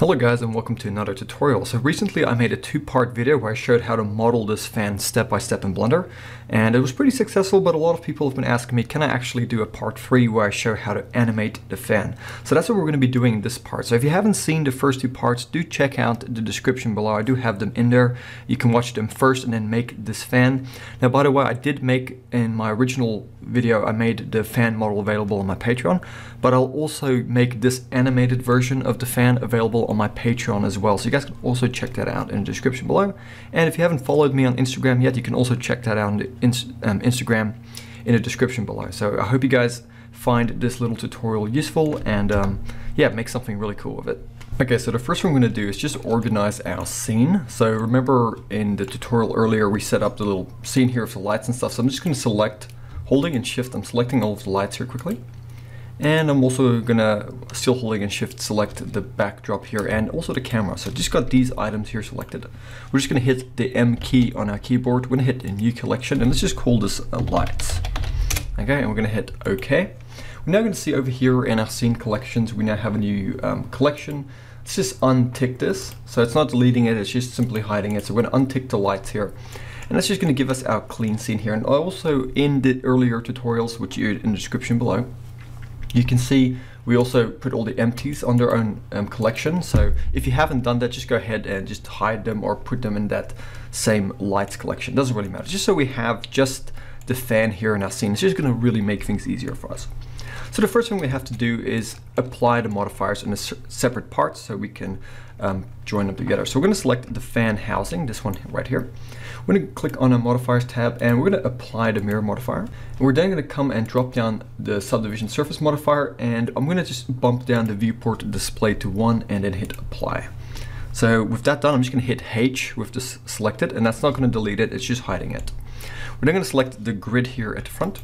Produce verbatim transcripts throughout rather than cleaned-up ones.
Hello guys and welcome to another tutorial. So recently I made a two-part video where I showed how to model this fan step-by-step in Blender, and it was pretty successful, but a lot of people have been asking me, can I actually do a part three where I show how to animate the fan? So that's what we're going to be doing in this part. So if you haven't seen the first two parts, do check out the description below. I do have them in there. You can watch them first and then make this fan. Now by the way, I did make, in my original video, I made the fan model available on my Patreon, but I'll also make this animated version of the fan available on my Patreon as well, so you guys can also check that out in the description below. And if you haven't followed me on Instagram yet, you can also check that out on the ins um, Instagram in the description below. So I hope you guys find this little tutorial useful and um, yeah, make something really cool with it. Okay, so the first thing I'm going to do is just organize our scene. So remember in the tutorial earlier, we set up the little scene here with the lights and stuff. So I'm just going to select, holding and shift, I'm selecting all of the lights here quickly. And I'm also gonna, still holding and shift, select the backdrop here and also the camera. So just got these items here selected. We're just gonna hit the M key on our keyboard. We're gonna hit a new collection and let's just call this uh, lights. Okay, and we're gonna hit okay. We're now gonna see over here in our scene collections, we now have a new um, collection. Let's just untick this. So it's not deleting it, it's just simply hiding it. So we're gonna untick the lights here. And that's just gonna give us our clean scene here. And also in the earlier tutorials, which you in the description below, you can see we also put all the empties on their own um, collection. So if you haven't done that, just go ahead and just hide them or put them in that same lights collection. Doesn't really matter. Just so we have just the fan here in our scene. It's just gonna really make things easier for us. So the first thing we have to do is apply the modifiers in a separate part so we can um, join them together. So we're gonna select the fan housing, this one right here. We're gonna click on a modifiers tab and we're gonna apply the mirror modifier. And we're then gonna come and drop down the subdivision surface modifier, and I'm gonna just bump down the viewport display to one and then hit apply. So with that done, I'm just gonna hit H with this selected, and that's not gonna delete it, it's just hiding it. We're then gonna select the grid here at the front.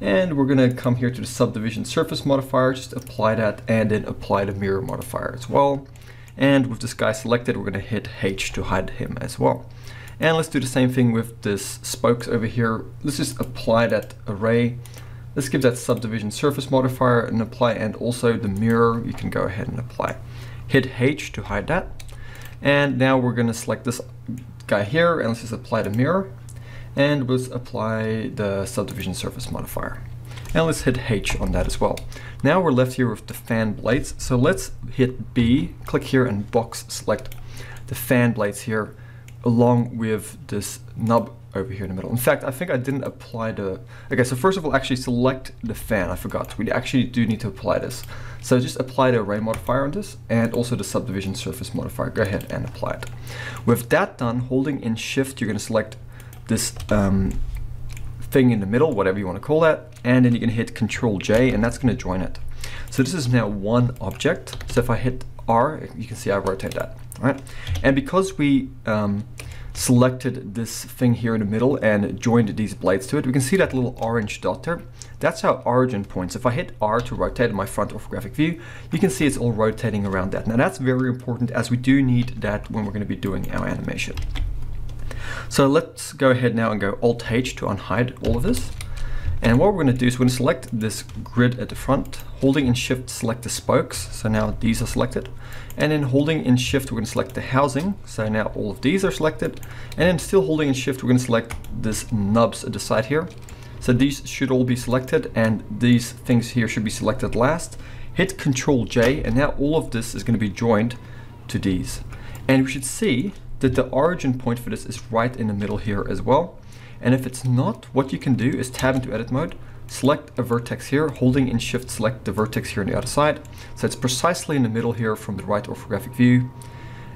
And we're gonna come here to the subdivision surface modifier, just apply that and then apply the mirror modifier as well. And with this guy selected, we're gonna hit H to hide him as well. And let's do the same thing with this spokes over here. Let's just apply that array. Let's give that subdivision surface modifier and apply, and also the mirror, you can go ahead and apply. Hit H to hide that. And now we're gonna select this guy here and let's just apply the mirror. And let's apply the subdivision surface modifier. And let's hit H on that as well. Now we're left here with the fan blades. So let's hit B, click here and box select the fan blades here along with this nub over here in the middle. In fact, I think I didn't apply the, okay, so first of all, actually select the fan, I forgot. We actually do need to apply this. So just apply the array modifier on this and also the subdivision surface modifier. Go ahead and apply it. With that done, holding in shift, you're gonna select this um, thing in the middle, whatever you want to call that, and then you can hit Control J and that's going to join it. So this is now one object. So if I hit R, you can see I rotate that, all right? And because we um, selected this thing here in the middle and joined these blades to it, we can see that little orange dot there. That's our origin points. If I hit R to rotate in my front orthographic view, you can see it's all rotating around that. Now that's very important as we do need that when we're going to be doing our animation. So let's go ahead now and go Alt-H to unhide all of this. And what we're going to do is we're going to select this grid at the front, holding in shift, select the spokes. So now these are selected. And then holding in shift, we're going to select the housing. So now all of these are selected. And then still holding in shift, we're going to select this nubs at the side here. So these should all be selected and these things here should be selected last. Hit Control J and now all of this is going to be joined to these. And we should see that the origin point for this is right in the middle here as well. And if it's not, what you can do is tab into edit mode, select a vertex here, holding in shift, select the vertex here on the other side. So it's precisely in the middle here from the right orthographic view.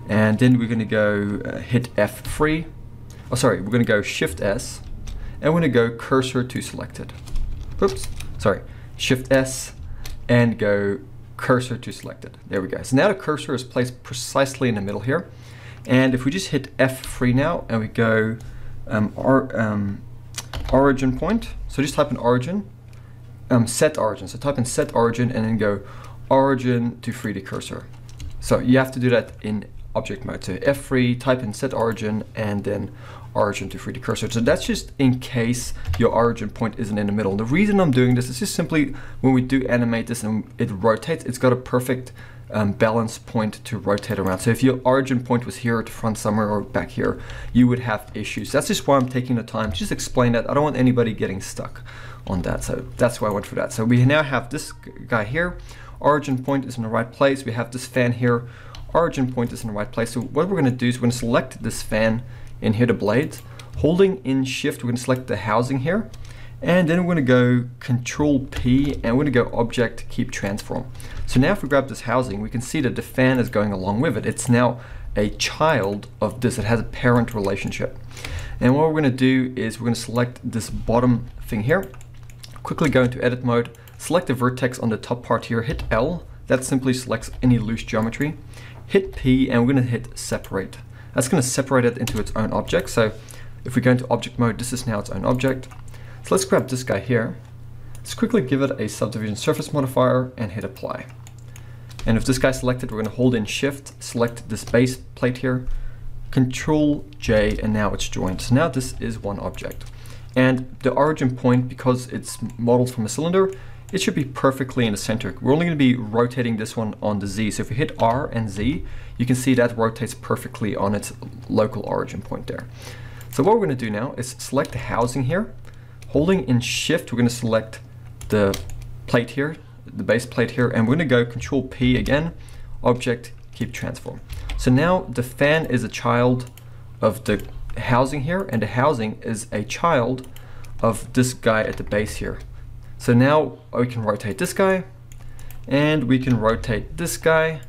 And then we're gonna go uh, hit F three. Oh, sorry, we're gonna go Shift S and we're gonna go cursor to selected. Oops, sorry, Shift S and go cursor to selected. There we go. So now the cursor is placed precisely in the middle here. And if we just hit F three now and we go um, or, um, origin point, so just type in origin, um, set origin. So type in set origin and then go origin to three D cursor. So you have to do that in object mode to F three, type in set origin, and then origin to three D cursor. So that's just in case your origin point isn't in the middle. The reason I'm doing this is just simply when we do animate this and it rotates, it's got a perfect um, balance point to rotate around. So if your origin point was here at the front somewhere or back here, you would have issues. That's just why I'm taking the time to just explain that. I don't want anybody getting stuck on that. So that's why I went for that. So we now have this guy here. Origin point is in the right place. We have this fan here. Origin point is in the right place. So what we're going to do is we're going to select this fan in here, the blades, holding in shift, we're going to select the housing here, and then we're going to go control P and we're going to go object keep transform. So now if we grab this housing, we can see that the fan is going along with it. It's now a child of this. It has a parent relationship. And what we're going to do is we're going to select this bottom thing here, quickly go into edit mode, select the vertex on the top part here, hit L, that simply selects any loose geometry, hit P, and we're going to hit separate. That's going to separate it into its own object. So if we go into object mode, this is now its own object. So let's grab this guy here. Let's quickly give it a subdivision surface modifier and hit apply. And if this guy's selected, we're going to hold in shift, select this base plate here, control J, and now it's joined. So now this is one object. And the origin point, because it's modeled from a cylinder, it should be perfectly in the center. We're only going to be rotating this one on the Z. So if we hit R and Z, you can see that rotates perfectly on its local origin point there. So what we're going to do now is select the housing here. Holding in shift, we're going to select the plate here, the base plate here, and we're going to go control P again, object, keep transform. So now the fan is a child of the housing here, and the housing is a child of this guy at the base here. So now we can rotate this guy, and we can rotate this guy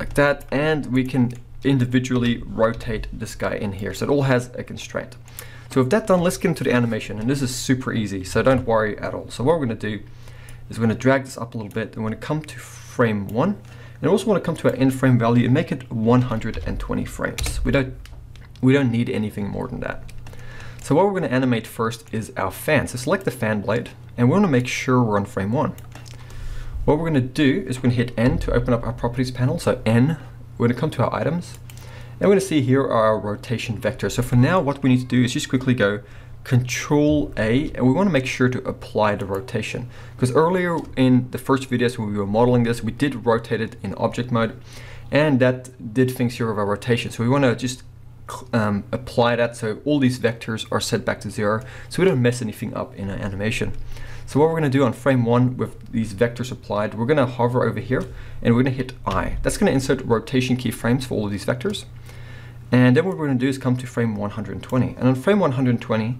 like that, and we can individually rotate this guy in here. So it all has a constraint. So with that done, let's get into the animation, and this is super easy, so don't worry at all. So what we're going to do is we're going to drag this up a little bit, and we're going to come to frame one, and we also want to come to our end frame value and make it one hundred twenty frames. We don't, we don't need anything more than that. So what we're going to animate first is our fan. So select the fan blade, and we want to make sure we're on frame one. What we're going to do is we're going to hit N to open up our properties panel. So N, we're going to come to our items, and we're going to see here are our rotation vectors. So for now, what we need to do is just quickly go control A, and we want to make sure to apply the rotation, because earlier in the first videos when we were modeling this, we did rotate it in object mode, and that did things here with our rotation. So we want to just Um, apply that, so all these vectors are set back to zero, so we don't mess anything up in our animation. So what we're going to do on frame one with these vectors applied, we're going to hover over here and we're going to hit I. That's going to insert rotation keyframes for all of these vectors. And then what we're going to do is come to frame one hundred twenty. And on frame one hundred twenty,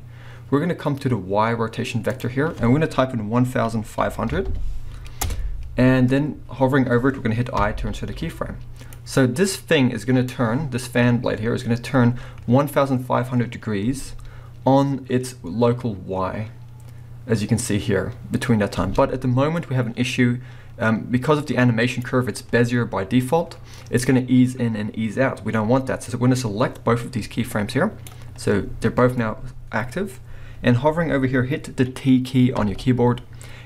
we're going to come to the Y rotation vector here, and we're going to type in one thousand five hundred. And then hovering over it, we're going to hit I to insert a keyframe. So this thing is going to turn, this fan blade here is going to turn one thousand five hundred degrees on its local Y, as you can see here, between that time. But at the moment we have an issue, um, because of the animation curve, it's Bezier by default, it's going to ease in and ease out. We don't want that, so we're going to select both of these keyframes here, so they're both now active, and hovering over here, hit the T key on your keyboard,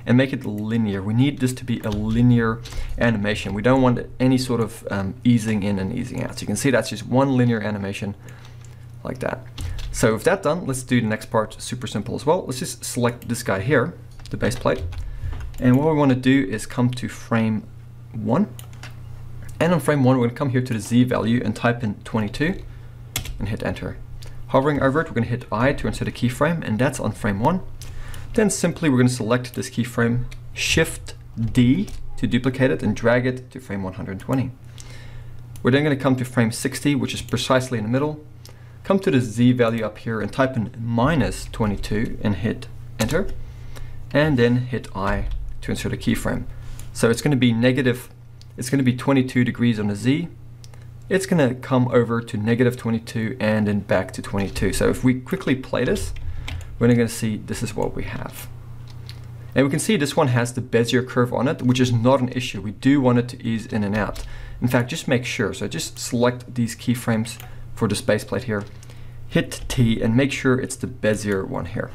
and make it linear. We need this to be a linear animation. We don't want any sort of um, easing in and easing out. So you can see that's just one linear animation like that. So with that done, let's do the next part, super simple as well. Let's just select this guy here, the base plate. And what we want to do is come to frame one. And on frame one, we're gonna come here to the Z value and type in twenty-two and hit enter. Hovering over it, we're gonna hit I to insert a keyframe, and that's on frame one. Then simply we're going to select this keyframe, shift D to duplicate it and drag it to frame one hundred twenty. We're then going to come to frame sixty, which is precisely in the middle. Come to the Z value up here and type in minus twenty-two and hit enter. And then hit I to insert a keyframe. So it's going to be negative, it's going to be twenty-two degrees on the Z. It's going to come over to negative twenty-two and then back to twenty-two. So if we quickly play this, we're going to see this is what we have. And we can see this one has the Bezier curve on it, which is not an issue. We do want it to ease in and out. In fact, just make sure. So just select these keyframes for the base plate here. Hit T and make sure it's the Bezier one here.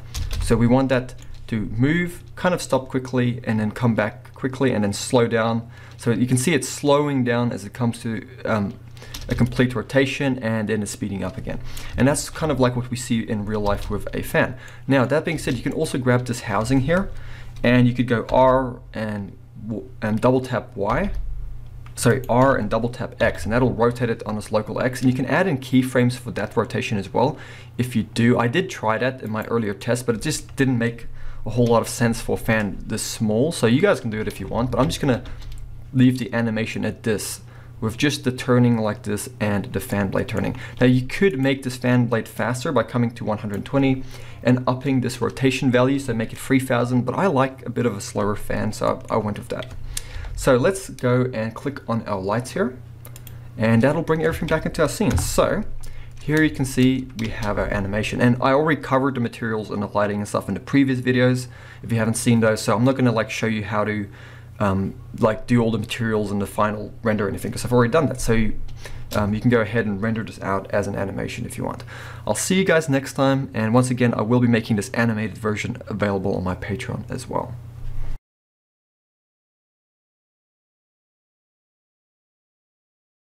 So we want that to move, kind of stop quickly, and then come back quickly and then slow down. So you can see it's slowing down as it comes to um, a complete rotation, and then it's speeding up again. And that's kind of like what we see in real life with a fan. Now, that being said, you can also grab this housing here and you could go R and, and double tap Y. Sorry, R and double tap X, and that'll rotate it on its local X. And you can add in keyframes for that rotation as well, if you do. I did try that in my earlier test, but it just didn't make a whole lot of sense for a fan this small. So you guys can do it if you want, but I'm just gonna leave the animation at this, with just the turning like this and the fan blade turning. Now you could make this fan blade faster by coming to one hundred twenty and upping this rotation value, so make it three thousand, but I like a bit of a slower fan, so I went with that. So let's go and click on our lights here, and that'll bring everything back into our scene. So here you can see we have our animation, and I already covered the materials and the lighting and stuff in the previous videos, if you haven't seen those, so I'm not gonna like show you how to um, like do all the materials and the final render or anything, because I've already done that. So you, um, you can go ahead and render this out as an animation if you want. I'll see you guys next time, and once again, I will be making this animated version available on my Patreon as well.